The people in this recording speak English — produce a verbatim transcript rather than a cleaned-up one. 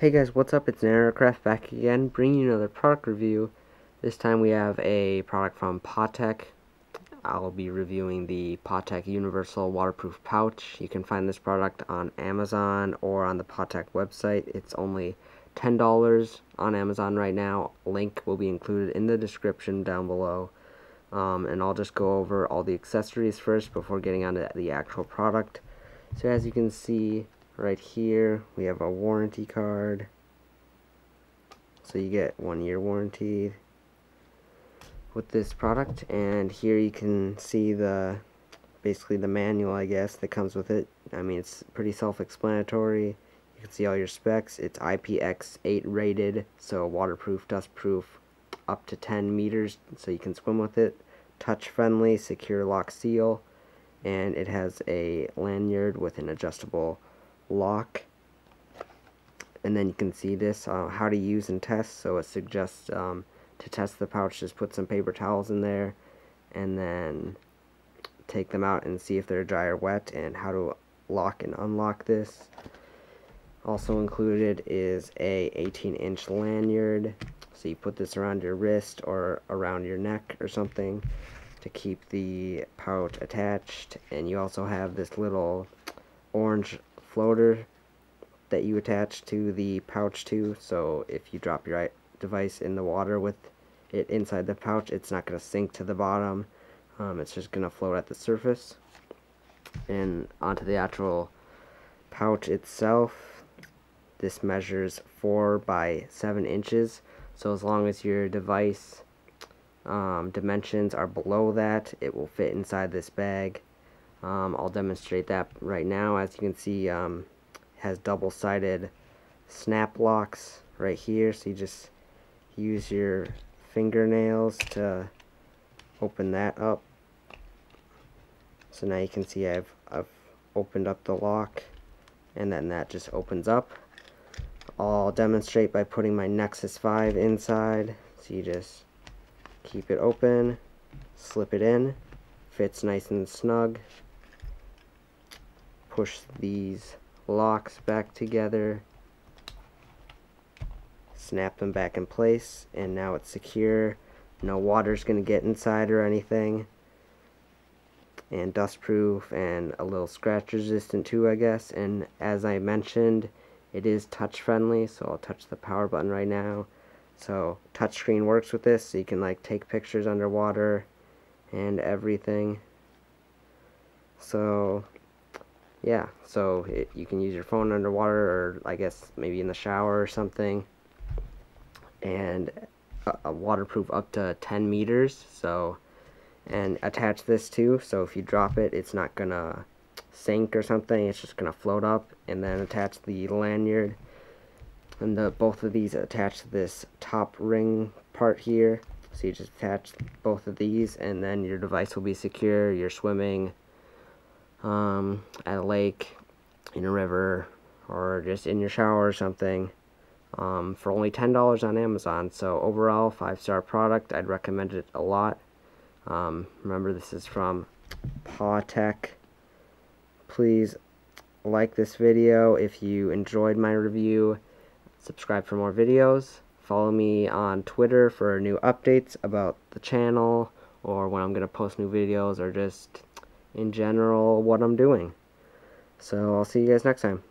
Hey guys, what's up? It's NannerAirCraft back again, bringing you another product review. This time we have a product from Pawtec. I'll be reviewing the Pawtec Universal Waterproof Pouch. You can find this product on Amazon or on the Pawtec website. It's only ten dollars on Amazon right now. Link will be included in the description down below. Um, and I'll just go over all the accessories first before getting onto the actual product. So as you can see, right here we have a warranty card, so you get one year warranty with this product, and here you can see the basically the manual, I guess, that comes with it. I mean, it's pretty self-explanatory. You can see all your specs. It's I P X eight rated, so waterproof, dustproof, up to ten meters, so you can swim with it, touch friendly, secure lock seal, and it has a lanyard with an adjustable lock. And then you can see this uh, how to use and test. So it suggests um, to test the pouch, just put some paper towels in there and then take them out and see if they're dry or wet, and how to lock and unlock this. Also included is a eighteen inch lanyard, so you put this around your wrist or around your neck or something to keep the pouch attached. And you also have this little orange floater that you attach to the pouch too, so if you drop your device in the water with it inside the pouch, it's not going to sink to the bottom. Um, it's just going to float at the surface. And onto the actual pouch itself, this measures four by seven inches, so as long as your device um, dimensions are below that, it will fit inside this bag. Um, I'll demonstrate that right now. As you can see, um, it has double-sided snap locks right here, so you just use your fingernails to open that up. So now you can see I've, I've opened up the lock, and then that just opens up. I'll demonstrate by putting my Nexus five inside, so you just keep it open, slip it in, fits nice and snug. Push these locks back together, snap them back in place, and now it's secure. No water's gonna get inside or anything, and dust proof and a little scratch resistant too, I guess. And as I mentioned, it is touch friendly, so I'll touch the power button right now. So touchscreen works with this, so you can like take pictures underwater and everything. So yeah, so it, you can use your phone underwater, or I guess maybe in the shower or something. And a, a waterproof up to ten meters, so, and attach this too, so if you drop it, it's not gonna sink or something, it's just gonna float up. And then attach the lanyard, and the both of these attach to this top ring part here, so you just attach both of these, and then your device will be secure. You're swimming um, at a lake, in a river, or just in your shower or something, um, for only ten dollars on Amazon. So overall, five star product. I'd recommend it a lot. Um, remember, this is from Pawtec. Please like this video if you enjoyed my review. Subscribe for more videos. Follow me on Twitter for new updates about the channel, or when I'm going to post new videos, or just in general what I'm doing. So I'll see you guys next time.